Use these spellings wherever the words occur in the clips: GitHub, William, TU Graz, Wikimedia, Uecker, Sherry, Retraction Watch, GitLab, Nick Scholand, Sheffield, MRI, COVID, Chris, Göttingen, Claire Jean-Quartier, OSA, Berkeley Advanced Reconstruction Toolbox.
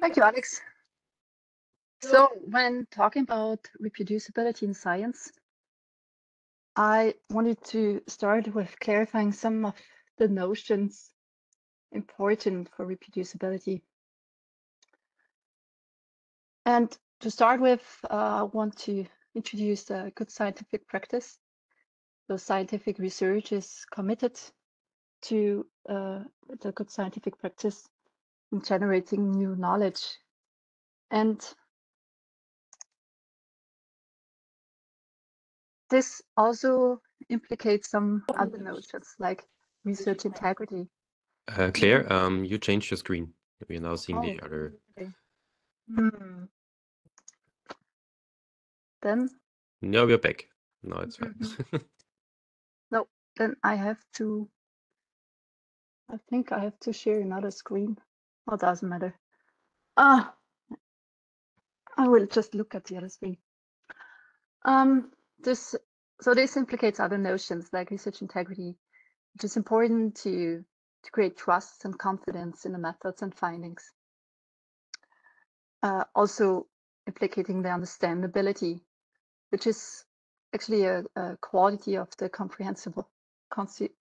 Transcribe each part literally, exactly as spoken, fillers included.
Thank you, Alex. So when talking about reproducibility in science, I wanted to start with clarifying some of the notions important for reproducibility. And to start with, uh, I want to introduce a good scientific practice. So scientific research is committed to uh, the good scientific practice in generating new knowledge. And this also implicates some other notions like research integrity. Uh, Claire, um, you changed your screen. We're now seeing oh, the other. Okay. Hmm. Then? No, we're back. No, it's fine. Mm-hmm. No, then I have to. I think I have to share another screen. Oh, it doesn't matter. Ah, I will just look at the other screen. Um. This, so this implicates other notions like research integrity, which is important to, to create trust and confidence in the methods and findings. Uh, also implicating the understandability, which is actually a, a quality of the comprehensible,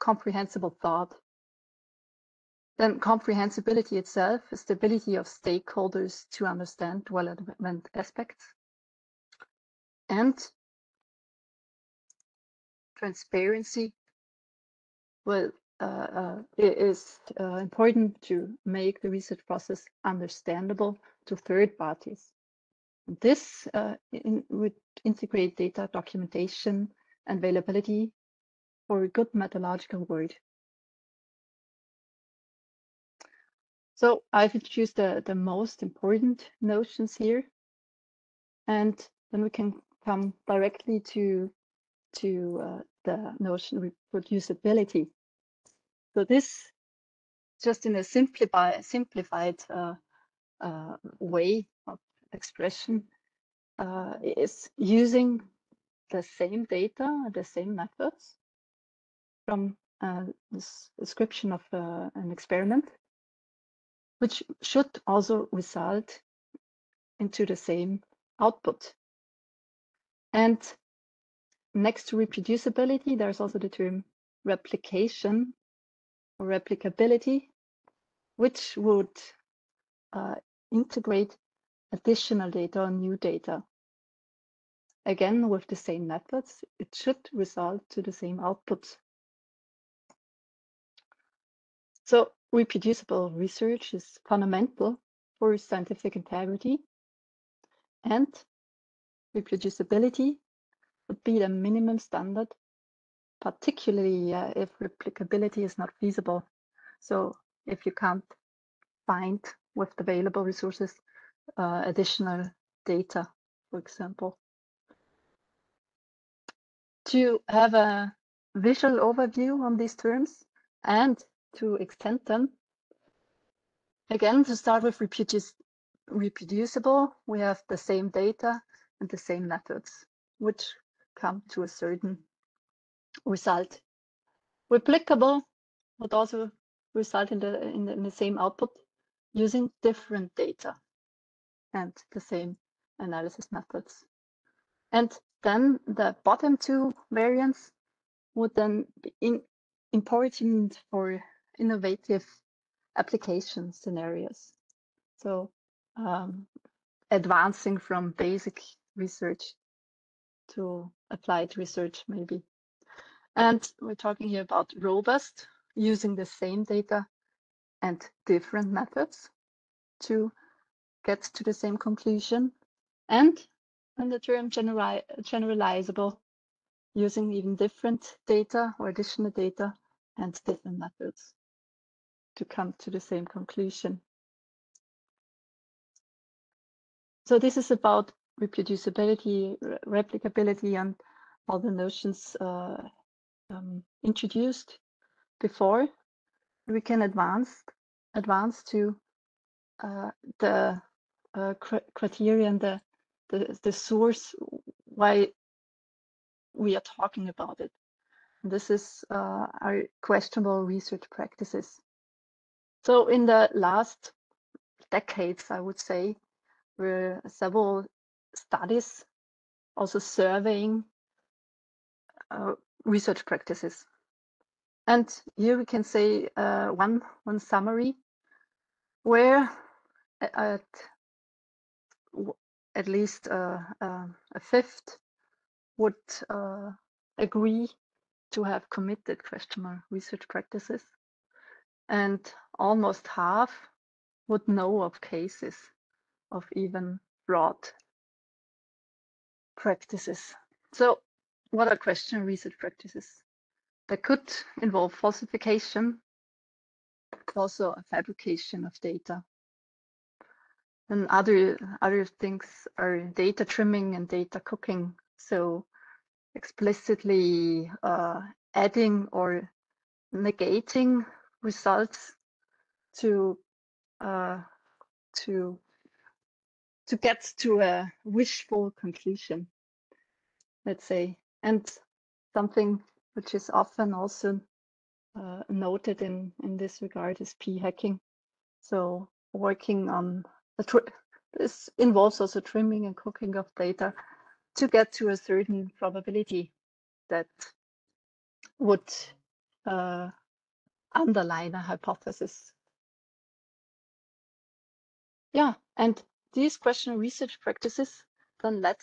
comprehensible thought. Then comprehensibility itself is the ability of stakeholders to understand development aspects. And transparency, well, uh, uh, it is uh, important to make the research process understandable to third parties. This uh, in, would integrate data documentation and availability for a good methodological work. So I've introduced the, the most important notions here, and then we can come directly to to uh, the notion of reproducibility. So this, just in a simplified, simplified uh, uh, way of expression, uh, is using the same data, the same methods from uh, this description of uh, an experiment, which should also result into the same output. And next to reproducibility, there's also the term replication or replicability, which would uh, integrate additional data or new data. Again, with the same methods, it should result to the same output. So reproducible research is fundamental for scientific integrity, and reproducibility would be the minimum standard, particularly uh, if replicability is not feasible. So if you can't find with available resources uh, additional data, for example. To have a visual overview on these terms and to extend them, again, to start with reproduc- reproducible, we have the same data and the same methods, which come to a certain result. Replicable would also result in the, in the in the same output using different data and the same analysis methods. And then the bottom two variants would then be in, important for innovative application scenarios. So um, advancing from basic research to applied research, maybe. And we're talking here about robust, using the same data and different methods to get to the same conclusion. And in the term generali generalizable, using even different data or additional data and different methods to come to the same conclusion. So this is about reproducibility, replicability, and all the notions uh, um, introduced before. We can advance advance to uh, the uh, cr criterion, the, the the source why we are talking about it. And this is uh, our questionable research practices. So in the last decades, I would say, were several studies also surveying uh, research practices. And here we can say uh, one, one summary where at, at least uh, uh, a fifth would uh, agree to have committed questionable research practices, and almost half would know of cases of even broad practices. So what are questionable research practices? They could involve falsification, also a fabrication of data. And other, other things are data trimming and data cooking. So explicitly uh, adding or negating results to uh, to to get to a wishful conclusion, let's say, and something which is often also uh, noted in in this regard is p-hacking. So working on a tri this involves also trimming and cooking of data to get to a certain probability that would uh, underline a hypothesis. Yeah, and these questionable research practices then led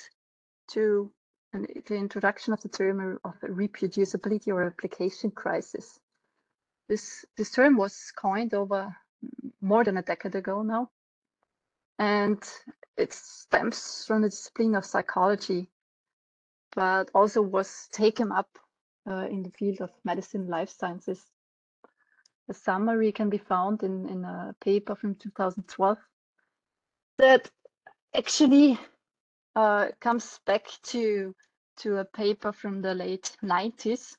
to an, the introduction of the term of reproducibility or application crisis. This, this term was coined over more than a decade ago now, and it stems from the discipline of psychology, but also was taken up uh, in the field of medicine and life sciences. A summary can be found in, in a paper from two thousand twelve that actually uh, comes back to, to a paper from the late nineties,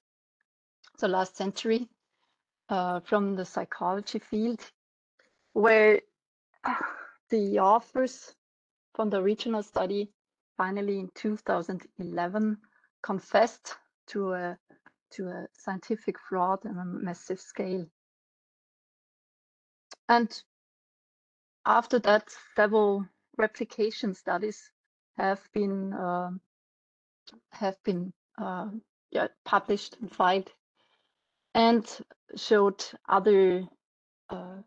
so last century, uh, from the psychology field, where the authors from the regional study finally in two thousand eleven confessed to a, to a scientific fraud on a massive scale. And after that, several replication studies have been uh, have been uh, yeah, published and filed, and showed other uh,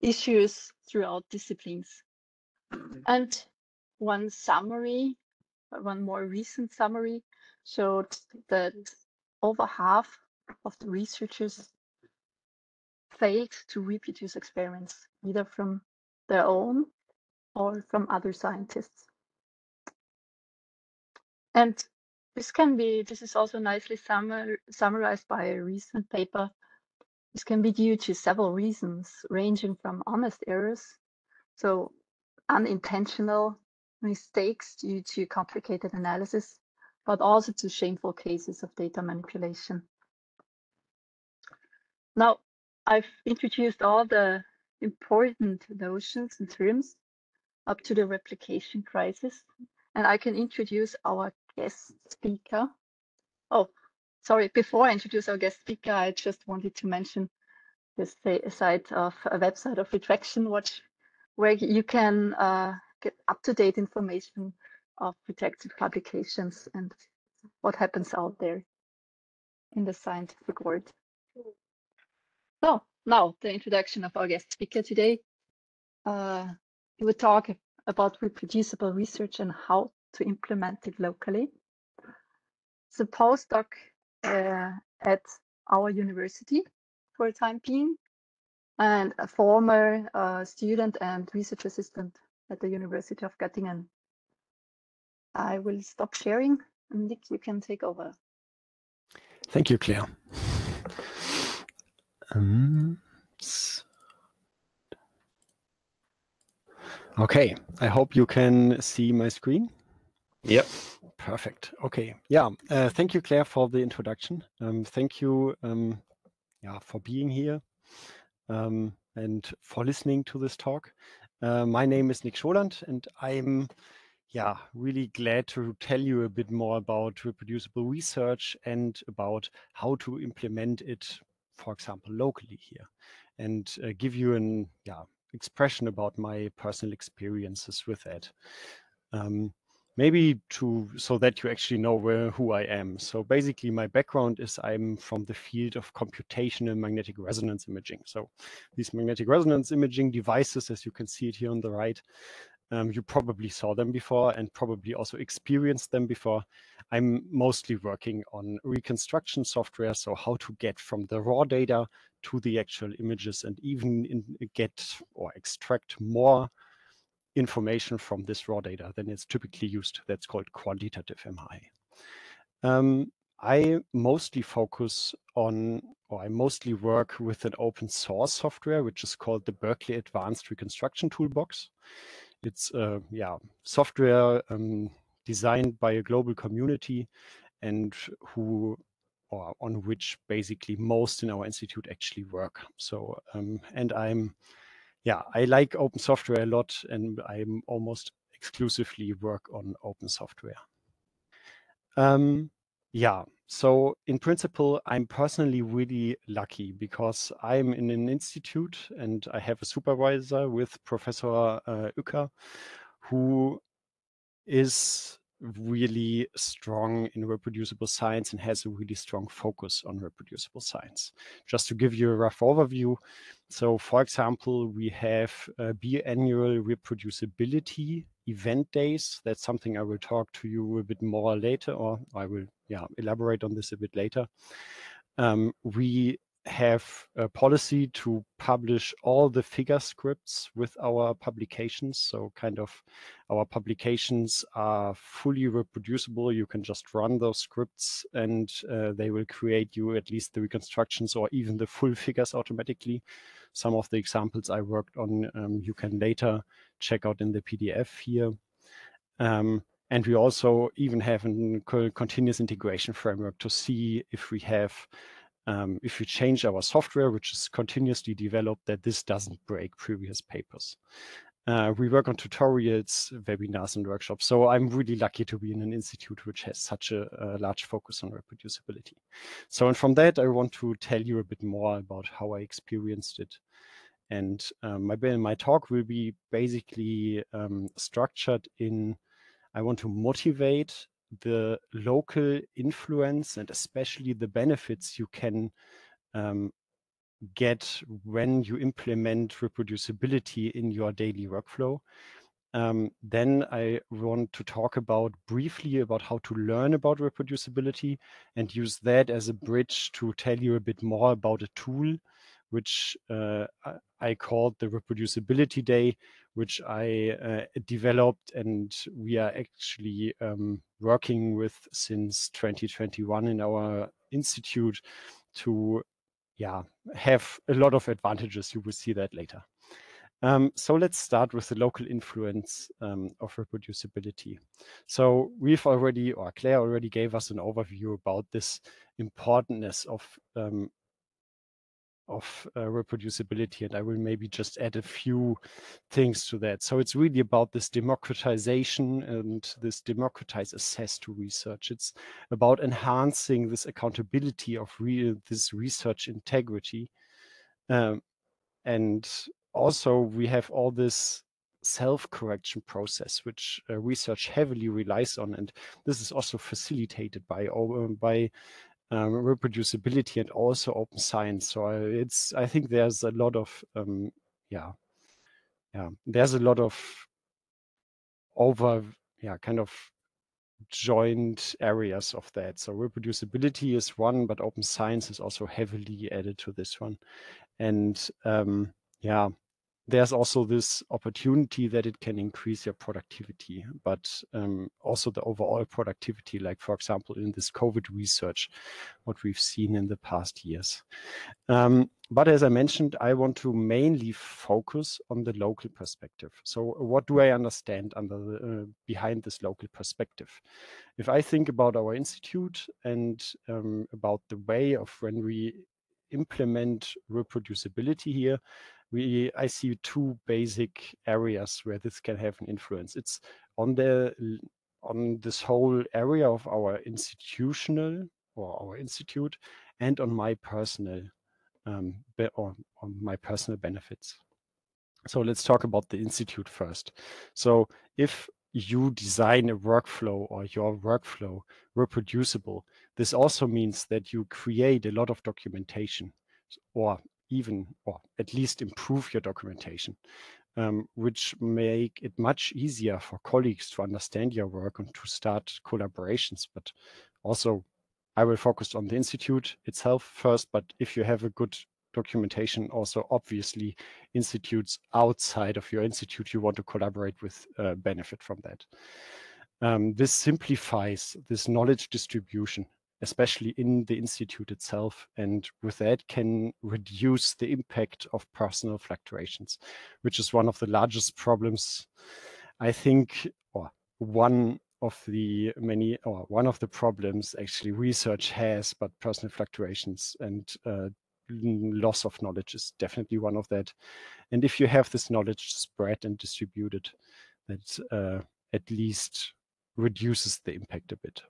issues throughout disciplines. And one summary, one more recent summary, showed that over half of the researchers failed to reproduce experiments, either from their own or from other scientists. And this can be, this is also nicely summar, summarized by a recent paper. This can be due to several reasons, ranging from honest errors, so unintentional mistakes due to complicated analysis, but also to shameful cases of data manipulation. Now, I've introduced all the important notions and terms up to the replication crisis, and I can introduce our guest speaker. Oh, sorry, before I introduce our guest speaker, I just wanted to mention this site of a website of Retraction Watch, where you can uh, get up-to-date information of protected publications and what happens out there in the scientific world. So now the introduction of our guest speaker today. Uh, he will talk about reproducible research and how to implement it locally. He's a postdoc uh, at our university for a time being, and a former uh, student and research assistant at the University of Göttingen. I will stop sharing. Nick, you can take over. Thank you, Claire. Um, okay, I hope you can see my screen. Yep. Perfect. Okay. Yeah. Uh, thank you, Claire, for the introduction. Um, thank you um, yeah, for being here um, and for listening to this talk. Uh, my name is Nick Scholand, and I'm Yeah, really glad to tell you a bit more about reproducible research and about how to implement it, for example, locally here, and uh, give you an yeah, expression about my personal experiences with that. Um, maybe to so that you actually know where, who I am. So basically my background is I'm from the field of computational magnetic resonance imaging. So these magnetic resonance imaging devices, as you can see it here on the right, um, you probably saw them before and probably also experienced them before. I'm mostly working on reconstruction software, so how to get from the raw data to the actual images and even in, get or extract more information from this raw data than it's typically used. That's called quantitative M I. Um, I mostly focus on, or I mostly work with an open source software, which is called the Berkeley Advanced Reconstruction Toolbox. It's uh, yeah, software um, designed by a global community and who or on which basically most in our institute actually work. So, um, and I'm Yeah, I like open software a lot, and I'm almost exclusively work on open software. Um, yeah, so in principle, I'm personally really lucky because I'm in an institute and I have a supervisor with Professor uh, Uecker, who is really strong in reproducible science and has a really strong focus on reproducible science. Just to give you a rough overview, so for example, we have uh, biannual reproducibility event days. That's something I will talk to you a bit more later, or I will yeah elaborate on this a bit later. Um, we have a policy to publish all the figure scripts with our publications. So kind of our publications are fully reproducible. You can just run those scripts and uh, they will create you at least the reconstructions or even the full figures automatically. Some of the examples I worked on, um, you can later check out in the P D F here. Um, And we also even have a continuous integration framework to see if we have Um, if you change our software, which is continuously developed, that this doesn't break previous papers. Uh, we work on tutorials, webinars, and workshops. So I'm really lucky to be in an institute which has such a, a large focus on reproducibility. So and from that, I want to tell you a bit more about how I experienced it. And um, my, my talk will be basically um, structured in, I want to motivate the local influence and especially the benefits you can um, get when you implement reproducibility in your daily workflow. Um, then I want to talk about briefly about how to learn about reproducibility and use that as a bridge to tell you a bit more about a tool which uh, I called the Reproducibility Day, which I uh, developed and we are actually um, working with since twenty twenty-one in our institute to yeah, have a lot of advantages. You will see that later. Um, so let's start with the local influence um, of reproducibility. So we've already, or Claire already gave us an overview about this importance of um, of uh, reproducibility, and I will maybe just add a few things to that. So it's really about this democratization and this democratized access to research. It's about enhancing this accountability of real, this research integrity. Um, and also we have all this self-correction process, which uh, research heavily relies on. And this is also facilitated by, by Um, reproducibility and also open science. So I, it's I think there's a lot of um, yeah yeah there's a lot of over yeah kind of joined areas of that. So reproducibility is one, but open science is also heavily added to this one. And um, yeah there's also this opportunity that it can increase your productivity, but um, also the overall productivity, like for example, in this COVID research, what we've seen in the past years. Um, but as I mentioned, I want to mainly focus on the local perspective. So what do I understand under the, uh, behind this local perspective? If I think about our institute and um, about the way of when we implement reproducibility here, We, I see two basic areas where this can have an influence. It's on the on this whole area of our institutional or our institute, and on my personal um, or on my personal benefits. So let's talk about the institute first. So if you design a workflow or your workflow reproducible, this also means that you create a lot of documentation or even or at least improve your documentation, um, which make it much easier for colleagues to understand your work and to start collaborations. But also I will focus on the institute itself first, but if you have a good documentation, also obviously institutes outside of your institute you want to collaborate with uh, benefit from that. Um, this simplifies this knowledge distribution, especially in the institute itself, and with that can reduce the impact of personal fluctuations, which is one of the largest problems, I think, or one of the many, or one of the problems actually research has, but personal fluctuations and uh, loss of knowledge is definitely one of that. And if you have this knowledge spread and distributed, that uh, at least reduces the impact a bit.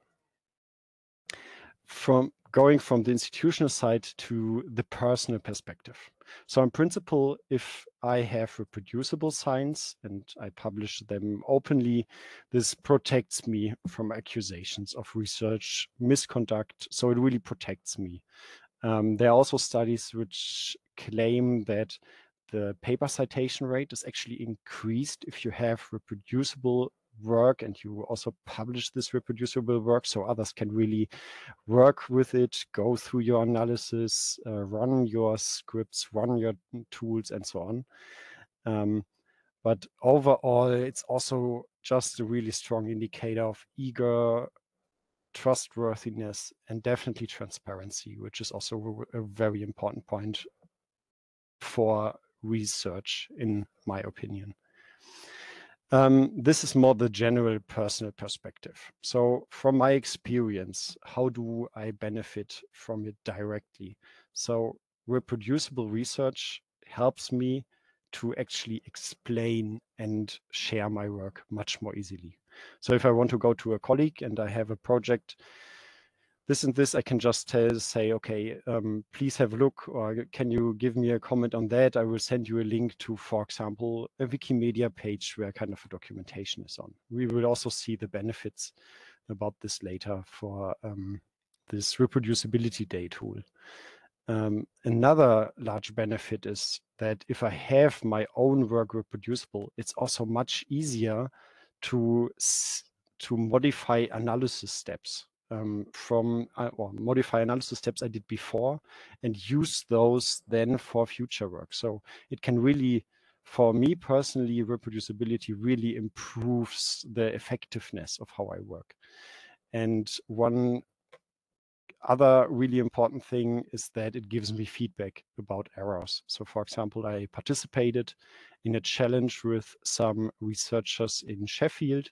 From going from the institutional side to the personal perspective. So in principle, if I have reproducible signs and I publish them openly, this protects me from accusations of research misconduct. So it really protects me. Um, there are also studies which claim that the paper citation rate is actually increased if you have reproducible work and you also publish this reproducible work, so others can really work with it, go through your analysis, uh, run your scripts, run your tools, and so on. Um, but overall, it's also just a really strong indicator of eager trustworthiness and definitely transparency, which is also a very important point for research, in my opinion. Um, this is more the general personal perspective. So from my experience, how do I benefit from it directly? So reproducible research helps me to actually explain and share my work much more easily. So if I want to go to a colleague and I have a project, this and this, I can just tell, say, okay, um, please have a look, or can you give me a comment on that? I will send you a link to, for example, a Wikimedia page where kind of a documentation is on. We will also see the benefits about this later for um, this reproducibility day tool. Um, another large benefit is that if I have my own work reproducible, it's also much easier to to modify analysis steps um, from uh, or modify analysis steps I did before and use those then for future work. So it can really, for me personally, reproducibility really improves the effectiveness of how I work. And one other really important thing is that it gives me feedback about errors. So for example, I participated in a challenge with some researchers in Sheffield,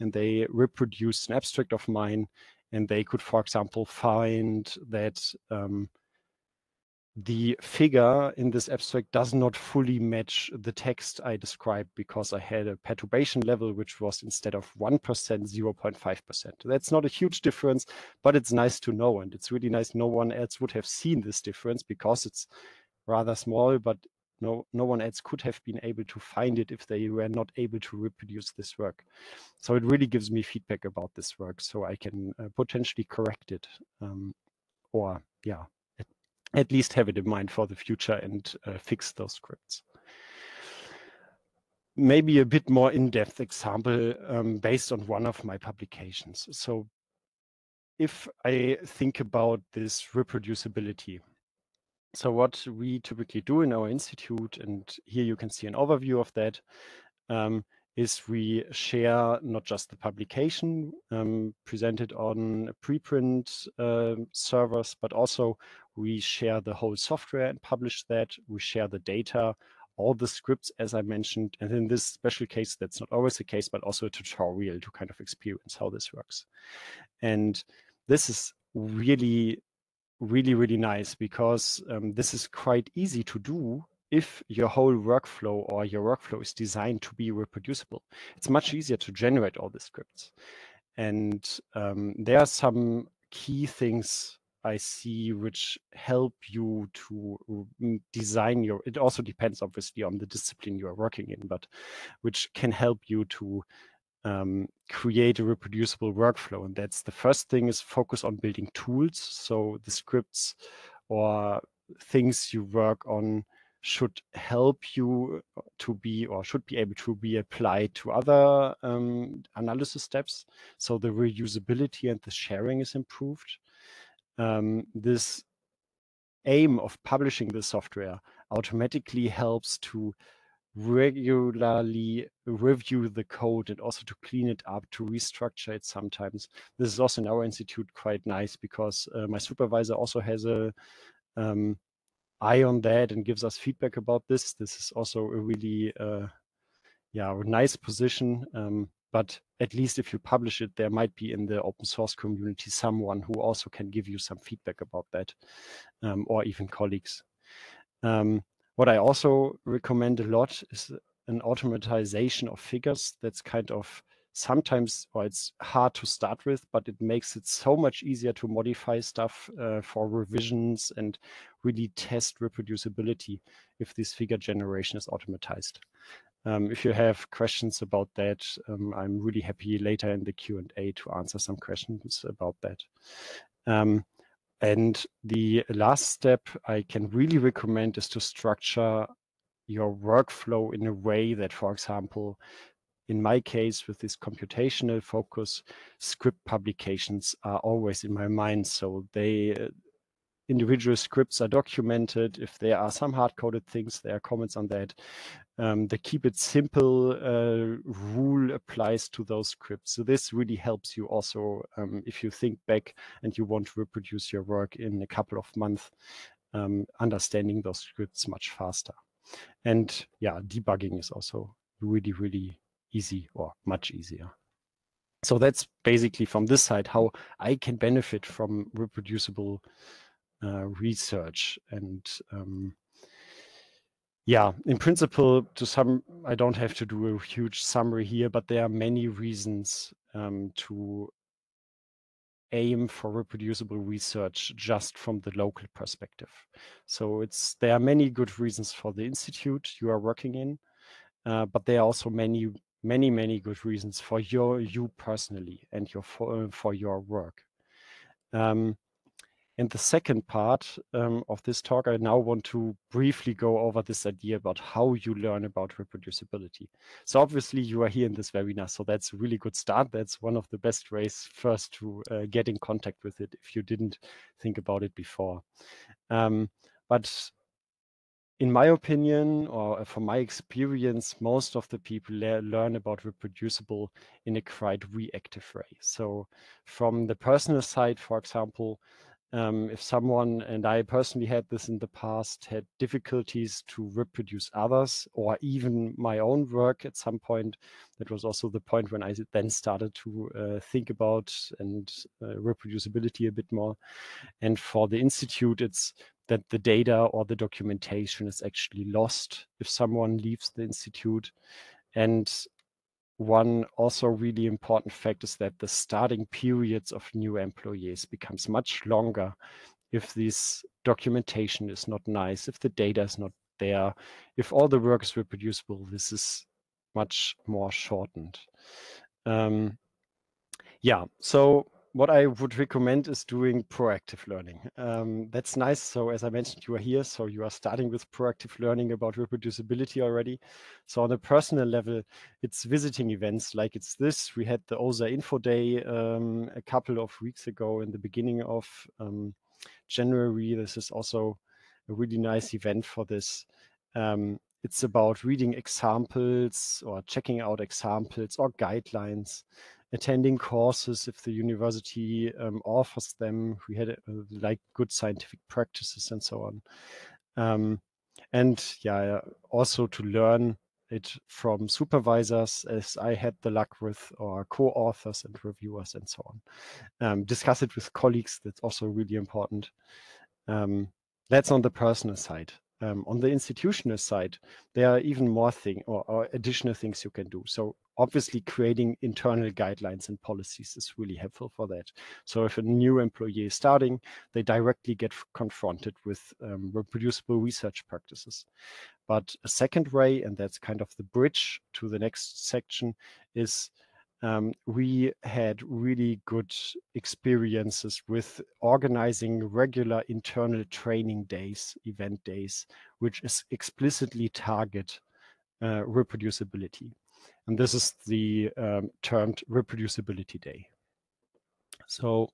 and they reproduced an abstract of mine, and they could, for example, find that um, the figure in this abstract does not fully match the text I described because I had a perturbation level, which was instead of one percent, zero point five percent. That's not a huge difference, but it's nice to know. And it's really nice. No one else would have seen this difference because it's rather small, but no, no one else could have been able to find it if they were not able to reproduce this work. So it really gives me feedback about this work so I can uh, potentially correct it um, or, yeah, at least have it in mind for the future and uh, fix those scripts. Maybe a bit more in-depth example um, based on one of my publications. So if I think about this reproducibility, so what we typically do in our institute, and here you can see an overview of that, um, is we share not just the publication um, presented on preprint uh, servers, but also we share the whole software and publish that. We share the data, all the scripts, as I mentioned. And in this special case, that's not always the case, but also a tutorial to kind of experience how this works. And this is really, really, really nice because um, this is quite easy to do. If your whole workflow or your workflow is designed to be reproducible, it's much easier to generate all the scripts. And um, there are some key things I see which help you to design your, it also depends obviously on the discipline you are working in, but which can help you to um, create a reproducible workflow. And that's the first thing, is focus on building tools. So the scripts or things you work on should help you to be, or should be able to be applied to other um, analysis steps. So the reusability and the sharing is improved. Um, this aim of publishing the software automatically helps to regularly review the code and also to clean it up, to restructure it sometimes. This is also in our institute quite nice because uh, my supervisor also has a um, eye on that and gives us feedback about this. This is also a really uh, yeah, nice position. Um, but at least if you publish it, there might be in the open source community someone who also can give you some feedback about that, um, or even colleagues. Um, what I also recommend a lot is an automatization of figures. That's kind of sometimes, or it's hard to start with, but it makes it so much easier to modify stuff uh, for revisions and really test reproducibility if this figure generation is automatized. Um, if you have questions about that, um, I'm really happy later in the Q and A to answer some questions about that. Um, and the last step I can really recommend is to structure your workflow in a way that, for example, in my case, with this computational focus, script publications are always in my mind. So they uh, individual scripts are documented. If there are some hard-coded things, there are comments on that. Um, the keep it simple uh, rule applies to those scripts. So this really helps you also um, if you think back and you want to reproduce your work in a couple of months, um, understanding those scripts much faster. And yeah, debugging is also really, really easy, or much easier. So that's basically from this side how I can benefit from reproducible uh, research. And um, yeah, in principle, to some, I don't have to do a huge summary here, but there are many reasons um, to aim for reproducible research just from the local perspective. So it's, there are many good reasons for the institute you are working in, uh, but there are also many many, many good reasons for your you personally and your for, for your work. Um, and the second part um, of this talk, I now want to briefly go over this idea about how you learn about reproducibility. So obviously you are here in this webinar, so that's a really good start. That's one of the best ways first to uh, get in contact with it if you didn't think about it before. Um, but in my opinion, or from my experience, most of the people le learn about reproducible in a quite reactive way. So from the personal side, for example, um, if someone, and I personally had this in the past, had difficulties to reproduce others or even my own work at some point, that was also the point when I then started to uh, think about and uh, reproducibility a bit more. And for the institute, it's that the data or the documentation is actually lost if someone leaves the institute. And one also really important fact is that the starting periods of new employees becomes much longer if this documentation is not nice, if the data is not there, if all the work is reproducible, this is much more shortened. Um, yeah, so what I would recommend is doing proactive learning. Um, that's nice. So as I mentioned, you are here. So you are starting with proactive learning about reproducibility already. So on a personal level, it's visiting events like it's this. We had the O S A Info Day um, a couple of weeks ago in the beginning of um, January. This is also a really nice event for this. Um, it's about reading examples or checking out examples or guidelines, attending courses if the university um, offers them. We had uh, like good scientific practices and so on. Um, and yeah, also to learn it from supervisors, as I had the luck with, or co-authors and reviewers and so on. Um, discuss it with colleagues, that's also really important. Um, that's on the personal side. Um, on the institutional side, there are even more thing or, or additional things you can do. So obviously creating internal guidelines and policies is really helpful for that. So if a new employee is starting, they directly get confronted with um, reproducible research practices. But a second way, and that's kind of the bridge to the next section, is Um, we had really good experiences with organizing regular internal training days, event days, which is explicitly target uh, reproducibility. And this is the um, termed reproducibility day. So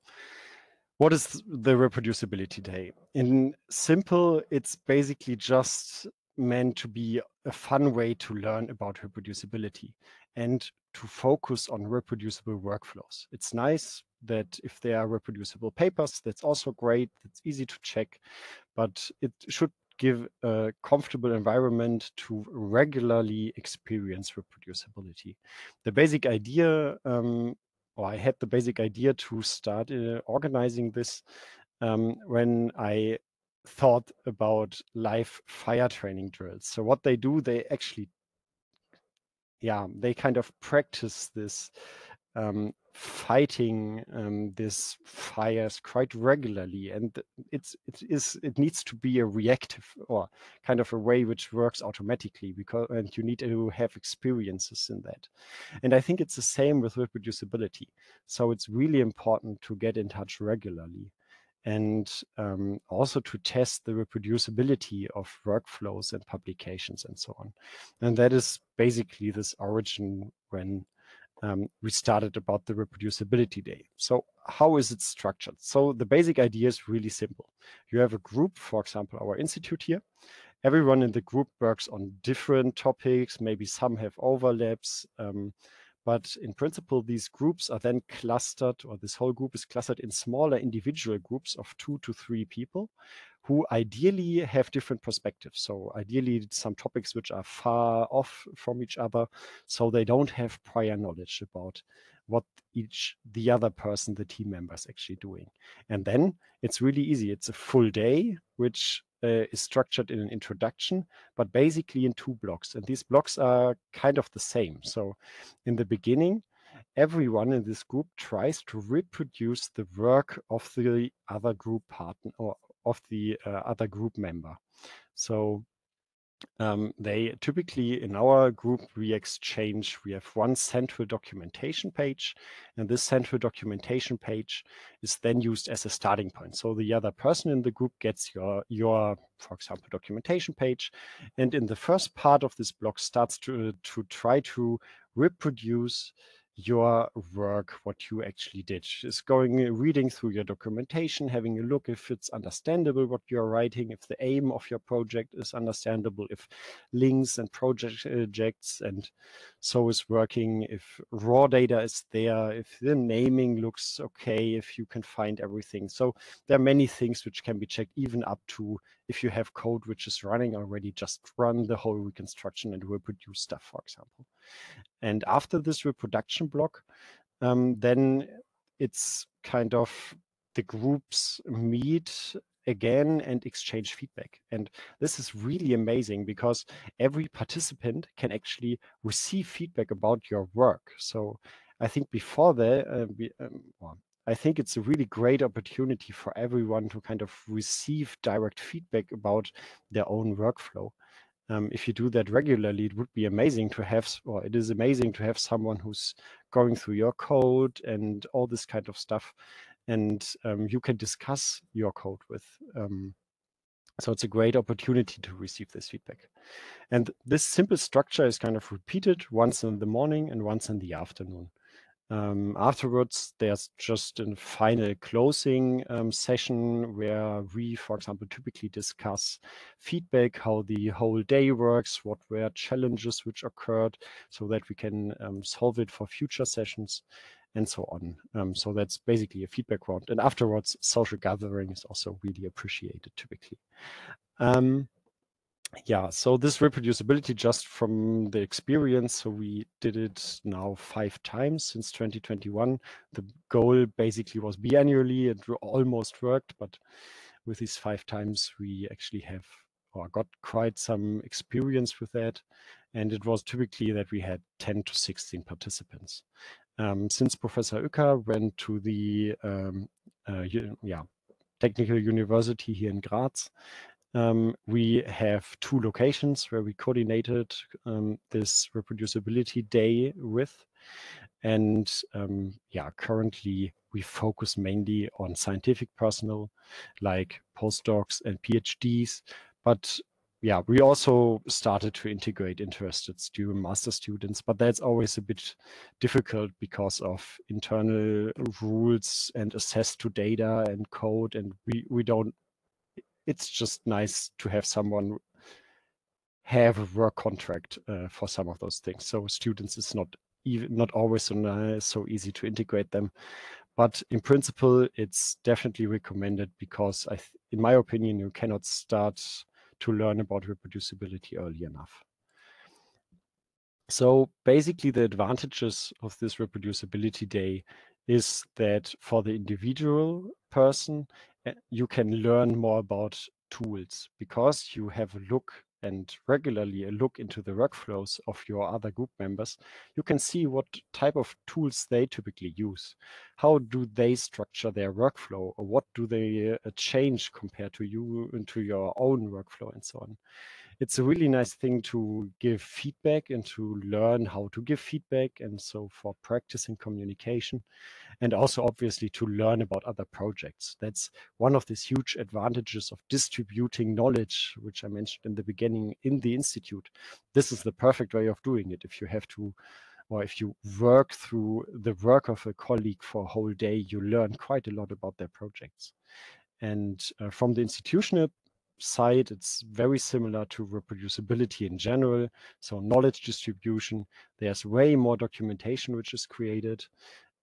what is the reproducibility day? In simple, it's basically just meant to be a fun way to learn about reproducibility and to focus on reproducible workflows. It's nice that if there are reproducible papers, that's also great, it's easy to check, but it should give a comfortable environment to regularly experience reproducibility. The basic idea, um, or I had the basic idea to start uh, organizing this um, when I thought about live fire training drills. So what they do, they actually, yeah, they kind of practice this um, fighting um, this fires quite regularly, and it's it is it needs to be a reactive or kind of a way which works automatically, because and you need to have experiences in that. And I think it's the same with reproducibility. So it's really important to get in touch regularly, and um, also to test the reproducibility of workflows and publications and so on. And that is basically this origin when um, we started about the reproducibility day. So how is it structured? So the basic idea is really simple. You have a group, for example, our institute here. Everyone in the group works on different topics, maybe some have overlaps. Um, But in principle, these groups are then clustered, or this whole group is clustered in smaller individual groups of two to three people who ideally have different perspectives. So ideally some topics which are far off from each other, so they don't have prior knowledge about what each, the other person, the team member is actually doing. And then it's really easy. It's a full day, which uh, is structured in an introduction, but basically in two blocks. And these blocks are kind of the same. So in the beginning, everyone in this group tries to reproduce the work of the other group partner or of the uh, other group member. So Um, they typically, in our group, we exchange, we have one central documentation page, and this central documentation page is then used as a starting point. So the other person in the group gets your, your for example, documentation page, and in the first part of this block starts to, to try to reproduce your work, what you actually did. Is going reading through your documentation, having a look if it's understandable what you're writing, if the aim of your project is understandable, if links and projects and so is working, if raw data is there, if the naming looks okay, if you can find everything. So there are many things which can be checked, even up to if you have code which is running already, just run the whole reconstruction and reproduce stuff, for example. And after this reproduction block, um, then it's kind of the groups meet again and exchange feedback. And this is really amazing because every participant can actually receive feedback about your work. So I think before that, uh, we, um, well, I think it's a really great opportunity for everyone to kind of receive direct feedback about their own workflow. Um, if you do that regularly, it would be amazing to have, or it is amazing to have someone who's going through your code and all this kind of stuff, and um, you can discuss your code with. Um, so it's a great opportunity to receive this feedback. And this simple structure is kind of repeated once in the morning and once in the afternoon. Um, afterwards, there's just a final closing um, session where we, for example, typically discuss feedback, how the whole day works, what were challenges which occurred, so that we can um, solve it for future sessions and so on. Um, so that's basically a feedback round. And afterwards, social gathering is also really appreciated typically. Um, Yeah, so this reproducibility just from the experience, so we did it now five times since twenty twenty-one. The goal basically was biannually, it almost worked, but with these five times we actually have or got quite some experience with that. And it was typically that we had ten to sixteen participants. Um, since Professor Uecker went to the um, uh, yeah, Technical University here in Graz, um, we have two locations where we coordinated um, this reproducibility day with. And um, yeah, currently we focus mainly on scientific personnel like postdocs and PhDs. But yeah, we also started to integrate interested student, master students, but that's always a bit difficult because of internal rules and access to data and code. And we, we don't, it's just nice to have someone have a work contract uh, for some of those things. So students is not even, not always so, nice, so easy to integrate them. But in principle, it's definitely recommended because I, in my opinion, you cannot start to learn about reproducibility early enough. So basically the advantages of this reproducibility day is that for the individual person, you can learn more about tools because you have a look and regularly a look into the workflows of your other group members. You can see what type of tools they typically use. How do they structure their workflow? Or what do they uh, change compared to you and to your own workflow and so on? It's a really nice thing to give feedback and to learn how to give feedback, and so for practicing communication, and also obviously to learn about other projects. That's one of these huge advantages of distributing knowledge, which I mentioned in the beginning in the Institute. This is the perfect way of doing it. If you have to, or if you work through the work of a colleague for a whole day, you learn quite a lot about their projects. And uh, from the institutional side, it's very similar to reproducibility in general. So knowledge distribution, there's way more documentation which is created.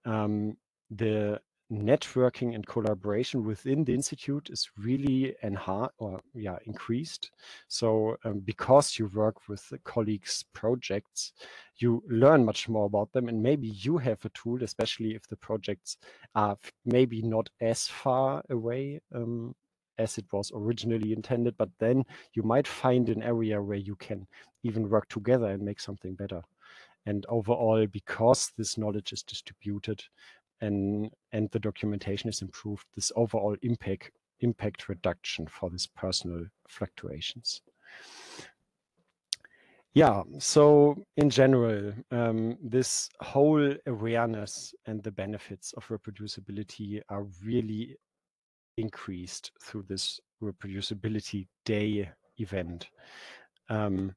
Um, the networking and collaboration within the Institute is really enhanced or yeah increased. So um, because you work with the colleagues' projects, you learn much more about them, and maybe you have a tool, especially if the projects are maybe not as far away um, as it was originally intended, but then you might find an area where you can even work together and make something better. And overall, because this knowledge is distributed and and the documentation is improved, this overall impact impact reduction for these personal fluctuations. Yeah, so in general, um, this whole awareness and the benefits of reproducibility are really increased through this reproducibility day event. Um,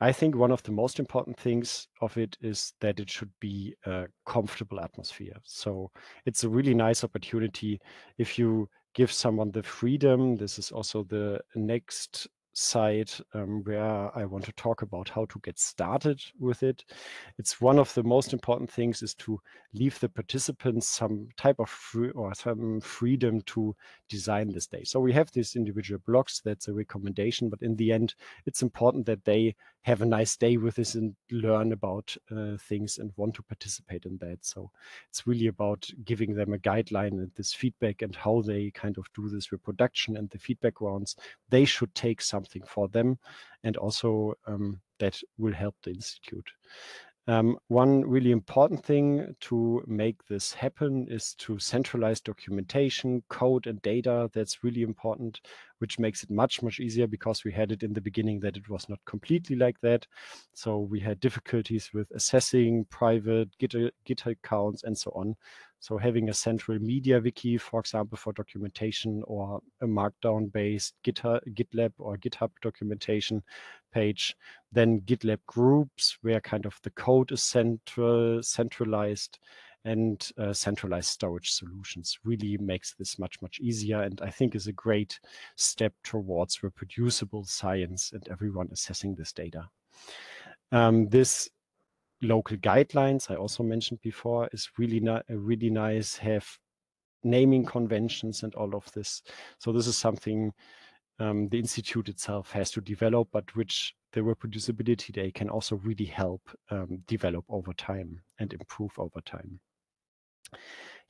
I think one of the most important things of it is that it should be a comfortable atmosphere. So it's a really nice opportunity if you give someone the freedom. This is also the next side um, where I want to talk about how to get started with it. It's one of the most important things is to leave the participants some type of free or some freedom to design this day. So we have these individual blocks, that's a recommendation, but in the end, it's important that they have a nice day with this and learn about uh, things and want to participate in that. So it's really about giving them a guideline and this feedback and how they kind of do this reproduction and the feedback rounds. They should take some something for them, and also um, that will help the Institute. Um, one really important thing to make this happen is to centralize documentation, code, and data. That's really important, which makes it much, much easier because we had it in the beginning that it was not completely like that. So we had difficulties with accessing private Git, Git accounts and so on. So having a central media wiki, for example, for documentation, or a Markdown-based GitLab or GitHub documentation page, then GitLab groups where kind of the code is central, centralized, and uh, centralized storage solutions really makes this much, much easier, and I think is a great step towards reproducible science and everyone assessing this data. Um, this local guidelines I also mentioned before is really not really nice. Have naming conventions and all of this. So this is something um, the Institute itself has to develop, but which the reproducibility day can also really help um, develop over time and improve over time.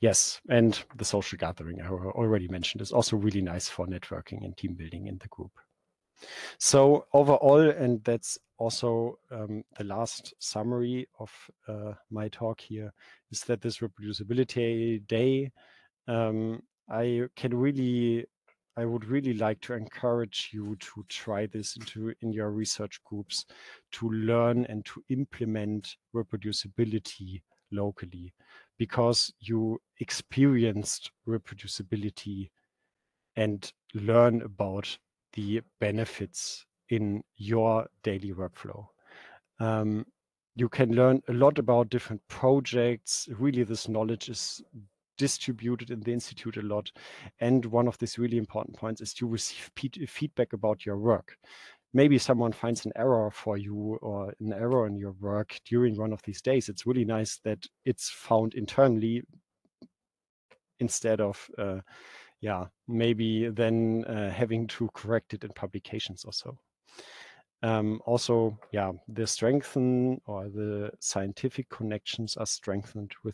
Yes, and the social gathering I already mentioned is also really nice for networking and team building in the group. So overall, and that's also um, the last summary of uh, my talk here, is that this reproducibility day, um, I can really, I would really like to encourage you to try this into in your research groups, to learn and to implement reproducibility locally, because you experienced reproducibility and learn about the benefits in your daily workflow. Um, you can learn a lot about different projects. Really, this knowledge is distributed in the institute a lot. And one of these really important points is you receive feedback about your work. Maybe someone finds an error for you or an error in your work during one of these days. It's really nice that it's found internally instead of uh, yeah, maybe then uh, having to correct it in publications or so. Um, also, yeah, the strengthen or the scientific connections are strengthened with